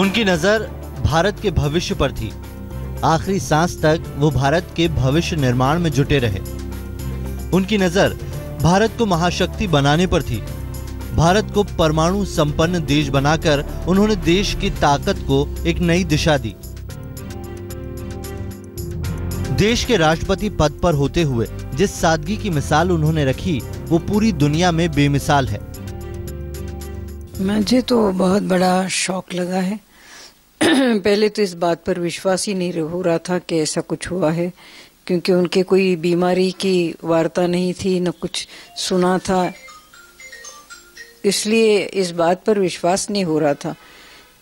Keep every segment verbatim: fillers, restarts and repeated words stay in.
उनकी नजर भारत के भविष्य पर थी। आखिरी सांस तक वो भारत के भविष्य निर्माण में जुटे रहे। उनकी नजर भारत को महाशक्ति बनाने पर थी। भारत को परमाणु संपन्न देश बनाकर उन्होंने देश की ताकत को एक नई दिशा दी। देश के राष्ट्रपति पद पर होते हुए जिस सादगी की मिसाल उन्होंने रखी वो पूरी दुनिया में बेमिसाल है। मुझे तो बहुत बड़ा शौक लगा है। पहले तो इस बात पर विश्वास ही नहीं हो रहा था कि ऐसा कुछ हुआ है, क्योंकि उनके कोई बीमारी की वार्ता नहीं थी, न कुछ सुना था, इसलिए इस बात पर विश्वास नहीं हो रहा था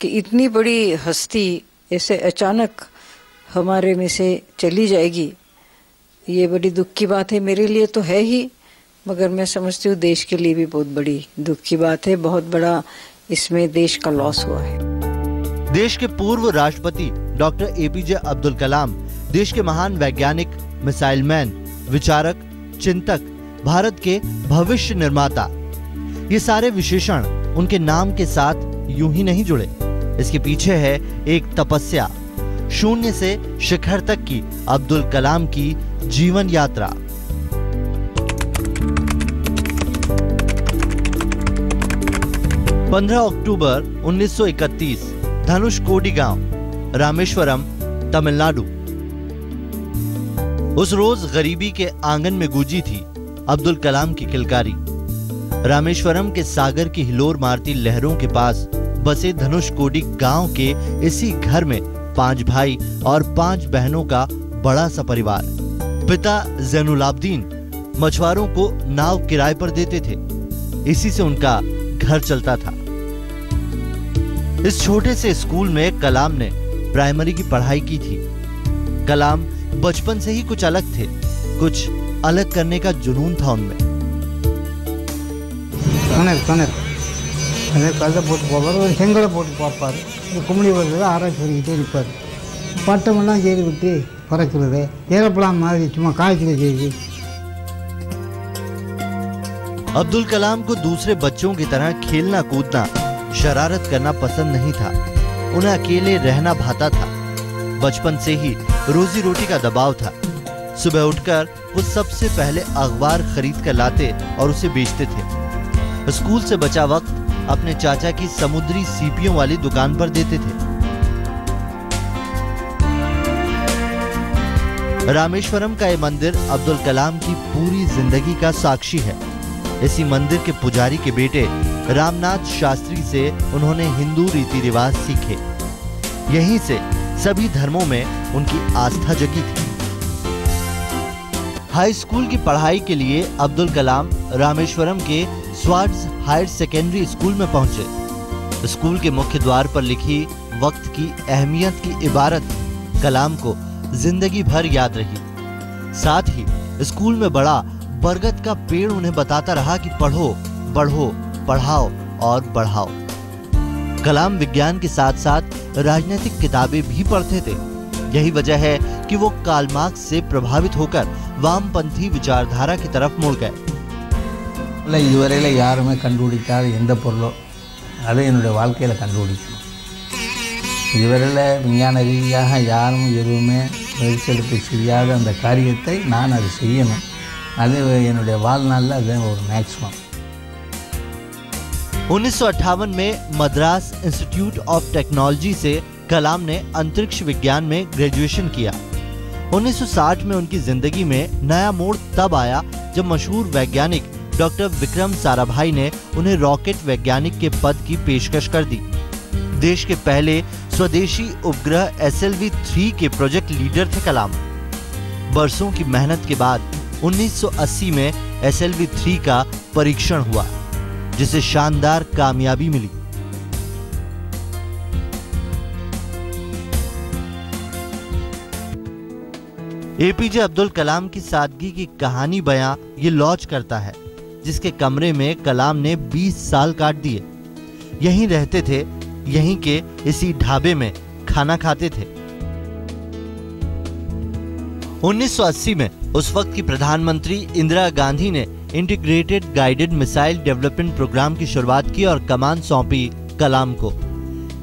कि इतनी बड़ी हस्ती ऐसे अचानक हमारे में से चली जाएगी। ये बड़ी दुख की बात है, मेरे लिए तो है ही, मगर मैं समझती हूँ देश के लिए भी बहुत बड़ी दुख की बात है। बहुत बड़ा इसमें देश का लॉस हुआ है। देश के पूर्व राष्ट्रपति डॉक्टर एपीजे अब्दुल कलाम देश के महान वैज्ञानिक, मिसाइल मैन, विचारक, चिंतक, भारत के भविष्य निर्माता, ये सारे विशेषण उनके नाम के साथ यूं ही नहीं जुड़े। इसके पीछे है एक तपस्या। शून्य से शिखर तक की अब्दुल कलाम की जीवन यात्रा। पंद्रह अक्टूबर उन्नीस सौ इकतीस, धनुष कोडी गांव, रामेश्वरम, तमिलनाडु। उस रोज गरीबी के आंगन में गूंजी थी अब्दुल कलाम की किलकारी। रामेश्वरम के सागर की हिलोर मारती लहरों के पास बसे धनुष कोडी गांव के इसी घर में पांच भाई और पांच बहनों का बड़ा सा परिवार। पिता जैनुलाब्दीन मछुआरों को नाव किराए पर देते थे, इसी से उनका घर चलता था। इस छोटे से स्कूल में कलाम ने प्राइमरी की पढ़ाई की थी। कलाम बचपन से ही कुछ अलग थे, कुछ अलग करने का जुनून था उनमें। कुमड़ी वर्ग आराய்ச்சி பண்ணிக்கிட்டே இருப்பார்। பட்டமெல்லாம் ஏறி விட்டு பறக்கிறது, ஏரோப்ளான் மாதிரி சும்मा காய்ச்சி வச்சு। अब्दुल कलाम को दूसरे बच्चों की तरह खेलना कूदना, शरारत करना पसंद नहीं था। उन्हें अकेले रहना भाता था। बचपन से ही रोजी रोटी का दबाव था। सुबह उठकर वो सबसे पहले अखबार खरीद कर लाते और उसे बेचते थे। स्कूल से बचा वक्त अपने चाचा की समुद्री सीपियों वाली दुकान पर देते थे। रामेश्वरम का ये मंदिर अब्दुल कलाम की पूरी जिंदगी का साक्षी है। इसी मंदिर के पुजारी के बेटे रामनाथ शास्त्री से उन्होंने हिंदू रीति रिवाज सीखे। यहीं से सभी धर्मों में उनकी आस्था जगी थी। हाई स्कूल की पढ़ाई के लिए अब्दुल कलाम रामेश्वरम के स्वार्ड्स हायर सेकेंडरी स्कूल में पहुंचे। स्कूल के मुख्य द्वार पर लिखी वक्त की अहमियत की इबारत कलाम को जिंदगी भर याद रही। साथ ही स्कूल में बड़ा बरगद का पेड़ उन्हें बताता रहा कि पढ़ो, पढ़ो, पढ़ाओ और बढ़ाओ। कलाम विज्ञान के साथ साथ राजनीतिक किताबें भी पढ़ते थे। यही वजह है कि वो कार्ल मार्क्स से प्रभावित होकर वामपंथी विचारधारा की तरफ मुड़ गए। இதுவரையில் யாருமே கண்டுபிடிக்காத எந்த பொருளோ அதை என்னுடைய வாழ்க்கையில் கண்டுபிடிக்கணும்। இதுவரையில் விஞ்ஞான ரீதியாக யாரும் எதுவுமே பரிசெடுத்து செய்யாத அந்த காரியத்தை நான் அதை செய்யணும், அது என்னுடைய வாழ்நாளில் அது ஒரு மேக்ஸிமம்। उन्नीस सौ अट्ठावन में मद्रास इंस्टीट्यूट ऑफ टेक्नोलॉजी से कलाम ने अंतरिक्ष विज्ञान में ग्रेजुएशन किया। उन्नीस सौ साठ में उनकी जिंदगी में नया मोड़ तब आया जब मशहूर वैज्ञानिक डॉक्टर विक्रम साराभाई ने उन्हें रॉकेट वैज्ञानिक के पद की पेशकश कर दी। देश के पहले स्वदेशी उपग्रह एस एल वी थ्री के प्रोजेक्ट लीडर थे कलाम। बरसों की मेहनत के बाद उन्नीस सौ अस्सी में एस एल वी थ्री का परीक्षण हुआ, जिसे शानदार कामयाबी मिली। एपीजे अब्दुल कलाम की सादगी की कहानी बयां ये लॉज करता है, जिसके कमरे में कलाम ने बीस साल काट दिए। यहीं रहते थे, यहीं के इसी ढाबे में खाना खाते थे। उन्नीस सौ अस्सी में उस वक्त की प्रधानमंत्री इंदिरा गांधी ने integrated guided missile development programme की शुरुआत की और कमान सौंपी कलाम को।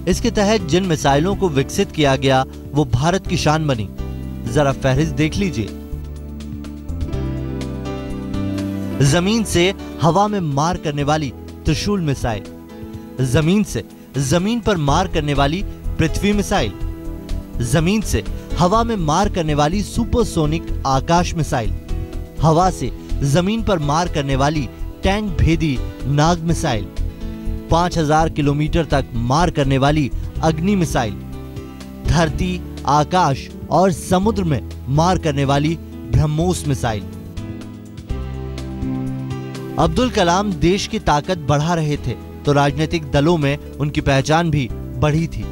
इसके तहत जिन मिसाइलों को विकसित किया गया वो भारत की शान बनी। जरा फहरिस्त देख लीजिए। जमीन से हवा में मार करने वाली त्रिशूल मिसाइल, जमीन से जमीन पर मार करने वाली पृथ्वी मिसाइल, जमीन से हवा में मार करने वाली सुपरसोनिक आकाश मिसाइल, हवा से जमीन पर मार करने वाली टैंक भेदी नाग मिसाइल, पाँच हज़ार किलोमीटर तक मार करने वाली अग्नि मिसाइल, धरती, आकाश और समुद्र में मार करने वाली ब्रह्मोस मिसाइल। अब्दुल कलाम देश की ताकत बढ़ा रहे थे तो राजनीतिक दलों में उनकी पहचान भी बढ़ी थी।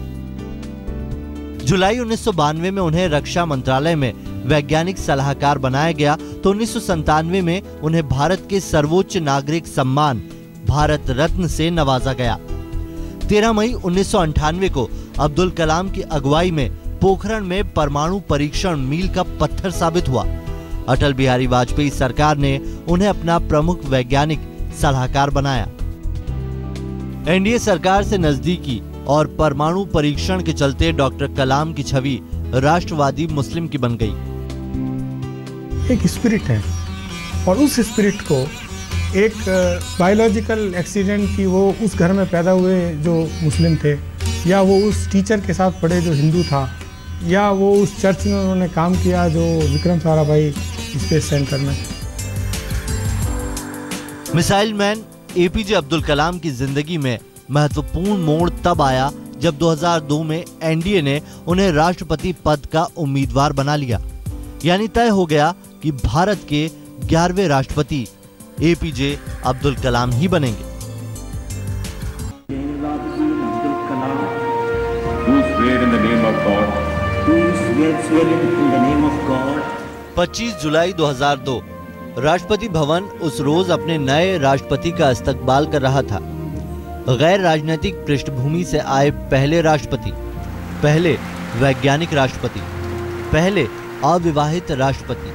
जुलाई उन्नीस सौ बानवे में उन्हें रक्षा मंत्रालय में वैज्ञानिक सलाहकार बनाया गया तो उन्नीस सौ संतानवे में उन्हें भारत के सर्वोच्च नागरिक सम्मान भारत रत्न से नवाजा गया। तेरह मई उन्नीस सौ अंठानवे को अब्दुल कलाम की अगुवाई में पोखरण में परमाणु परीक्षण मील का पत्थर साबित हुआ। अटल बिहारी वाजपेयी सरकार ने उन्हें अपना प्रमुख वैज्ञानिक सलाहकार बनाया। एनडीए सरकार से नजदीकी और परमाणु परीक्षण के चलते डॉक्टर कलाम की छवि राष्ट्रवादी मुस्लिम की बन गई। एक स्पिरिट है और उस स्पिरिट को एक बायोलॉजिकल एक्सीडेंट की वो उस घर में पैदा हुए जो मुस्लिम थे, या वो उस टीचर के साथ पढ़े जो हिंदू था, या वो उस चर्च में उन्होंने काम किया जो विक्रम साराभाई स्पेस सेंटर में। Missile man APJ Abdul Kalam की जिंदगी में महत्वपूर्ण मोड़ तब आया जब दो हज़ार दो में एनडीए ने उन्हें राष्ट्रपति पद का उम्मीदवार बना लिया। यानी तय हो गया कि भारत के ग्यारहवें राष्ट्रपति एपीजे अब्दुल कलाम ही बनेंगे। पच्चीस जुलाई दो हज़ार दो राष्ट्रपति भवन उस रोज अपने नए राष्ट्रपति का इस्तकबाल कर रहा था। गैर राजनीतिक पृष्ठभूमि से आए पहले राष्ट्रपति, पहले वैज्ञानिक राष्ट्रपति, पहले अविवाहित राष्ट्रपति।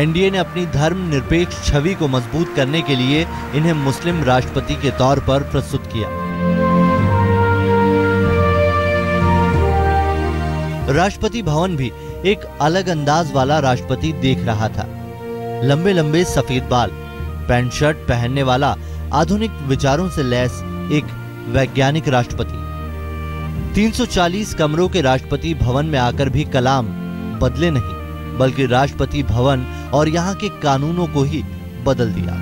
एनडीए ने अपनी धर्मनिरपेक्ष छवि को मजबूत करने के लिए इन्हें मुस्लिम राष्ट्रपति के तौर पर प्रस्तुत किया। राष्ट्रपति भवन भी एक अलग अंदाज वाला राष्ट्रपति देख रहा था। लंबे लंबे सफेद बाल, पैंट शर्ट पहनने वाला, आधुनिक विचारों से लैस एक वैज्ञानिक राष्ट्रपति। तीन सौ चालीस कमरों के राष्ट्रपति भवन में आकर भी कलाम बदले नहीं, बल्कि राष्ट्रपति भवन और यहाँ के कानूनों को ही बदल दिया।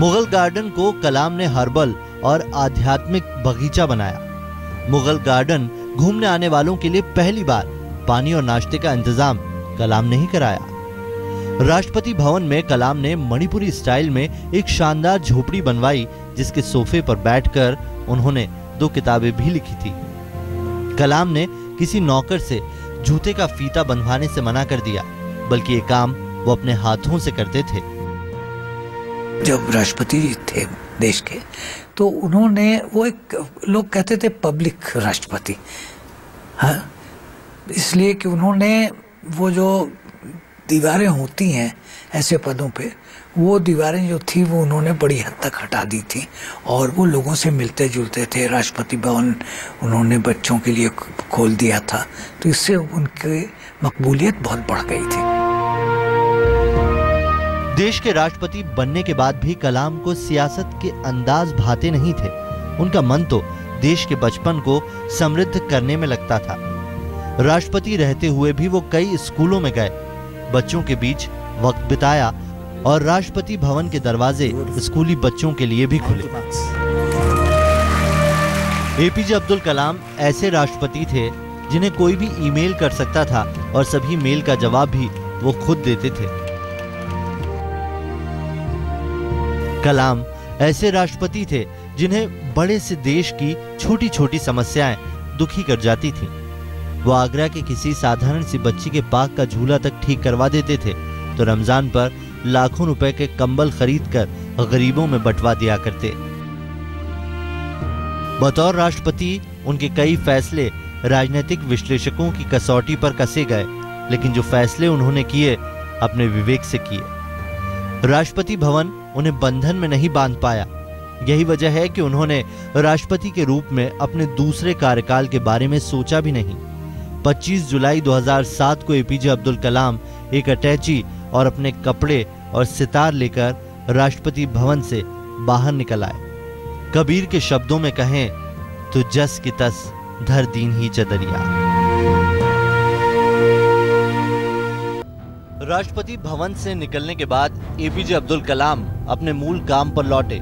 मुगल गार्डन को कलाम ने हर्बल और आध्यात्मिक बगीचा बनाया। मुगल गार्डन घूमने आने वालों के लिए पहली बार पानी और नाश्ते का इंतजाम कलाम ने ही कराया। राष्ट्रपति भवन में कलाम ने मणिपुरी स्टाइल में एक शानदार झोपड़ी बनवाई जिसके सोफे पर बैठकर उन्होंने दो किताबें भी लिखी थी। कलाम ने किसी नौकर से जूते का फीता बंधवाने से मना कर दिया, बल्कि ये काम वो अपने हाथों से करते थे। जब राष्ट्रपति थे देश के तो उन्होंने वो एक, लोग कहते थे पब्लिक राष्ट्रपति, हाँ, इसलिए कि उन्होंने वो जो दीवारें होती हैं ऐसे पदों पे, वो दीवारें जो थी वो उन्होंने बड़ी हद तक हटा दी थी और वो लोगों से मिलते जुलते थे। राष्ट्रपति भवन उन्होंने बच्चों के लिए खोल दिया था तो इससे उनकी मकबूलियत बहुत बढ़ गई थी। देश के राष्ट्रपति बनने के बाद भी कलाम को सियासत के अंदाज भाते नहीं थे। उनका मन तो देश के बचपन को समृद्ध करने में लगता था। राष्ट्रपति रहते हुए भी वो कई स्कूलों में गए, बच्चों के बीच वक्त बिताया और राष्ट्रपति भवन के दरवाजे स्कूली बच्चों के लिए भी खुले। एपीजे अब्दुल कलाम ऐसे राष्ट्रपति थे जिन्हें कोई भी ईमेल कर सकता था और सभी मेल का जवाब भी वो खुद देते थे। कलाम ऐसे राष्ट्रपति थे जिन्हें बड़े से देश की छोटी छोटी समस्याएं दुखी कर जाती थीं। वो आगरा के किसी साधारण सी बच्ची के पाग का झूला तक ठीक करवा देते थे तो रमजान पर लाखों रुपए के कंबल खरीदकर गरीबों में बंटवा दिया करते। बतौर राष्ट्रपति उनके कई फैसले राजनीतिक विश्लेषकों की कसौटी पर कसे गए, लेकिन जो फैसले उन्होंने किए अपने विवेक से किए। राष्ट्रपति भवन उन्हें बंधन में नहीं बांध पाया, यही वजह है कि उन्होंने राष्ट्रपति के रूप में अपने दूसरे कार्यकाल के बारे में सोचा भी नहीं। पच्चीस जुलाई दो हज़ार सात को एपीजे अब्दुल कलाम एक अटैची और अपने कपड़े और सितार लेकर राष्ट्रपति भवन से बाहर निकल आए। कबीर के शब्दों में कहें तो जस की तस धर दीन ही चदरिया। राष्ट्रपति भवन से निकलने के बाद एपीजे अब्दुल कलाम अपने मूल काम पर लौटे।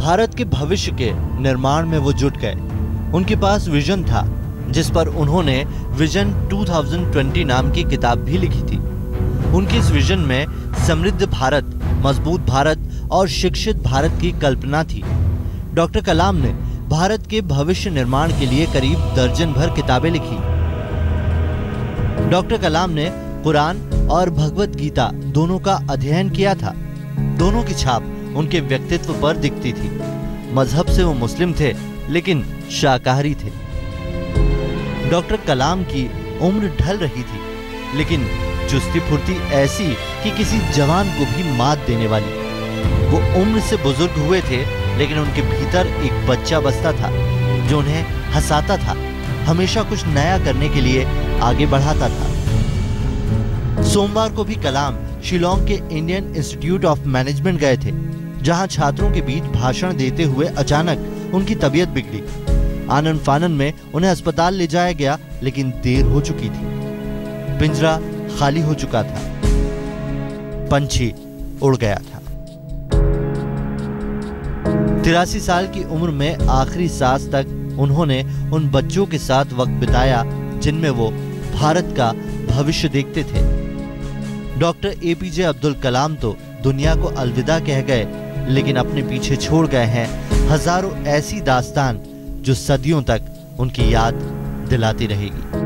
भारत के भविष्य के निर्माण में वो जुट गए। उनके पास विजन था, जिस पर उन्होंने विजन दो हज़ार बीस नाम की किताब भी लिखी थी। उनके इस विजन में समृद्ध भारत, मजबूत भारत और शिक्षित भारत की कल्पना थी। डॉक्टर कलाम ने भारत के भविष्य निर्माण के लिए करीब दर्जन भर किताबें लिखी। डॉक्टर कलाम ने कुरान और भगवद गीता दोनों का अध्ययन किया था। दोनों की छाप उनके व्यक्तित्व पर दिखती थी। मजहब से वो मुस्लिम थे, लेकिन शाकाहारी थे। डॉक्टर कलाम की उम्र ढल रही थी, लेकिन चुस्ती फुर्ती ऐसी कि किसी जवान को भी मात देने वाली। वो उम्र से बुजुर्ग हुए थे, लेकिन उनके भीतर एक बच्चा बसता था जो उन्हें हंसाता था, हमेशा कुछ नया करने के लिए आगे बढ़ाता था। सोमवार को भी कलाम शिलोंग के इंडियन इंस्टीट्यूट ऑफ मैनेजमेंट गए थे, जहां छात्रों के बीच भाषण देते हुए अचानक उनकी तबीयत बिगड़ी। आनंद फानन में उन्हें अस्पताल ले जाया गया, लेकिन देर हो चुकी थी। पिंजरा खाली हो चुका था, पंछी उड़ गया था। तिरासी साल की उम्र में आखिरी सांस तक उन्होंने उन बच्चों के साथ वक्त बिताया जिनमें वो भारत का भविष्य देखते थे। डॉक्टर एपीजे अब्दुल कलाम तो दुनिया को अलविदा कह गए, लेकिन अपने पीछे छोड़ गए हैं हजारों ऐसी दास्तान जो सदियों तक उनकी याद दिलाती रहेगी।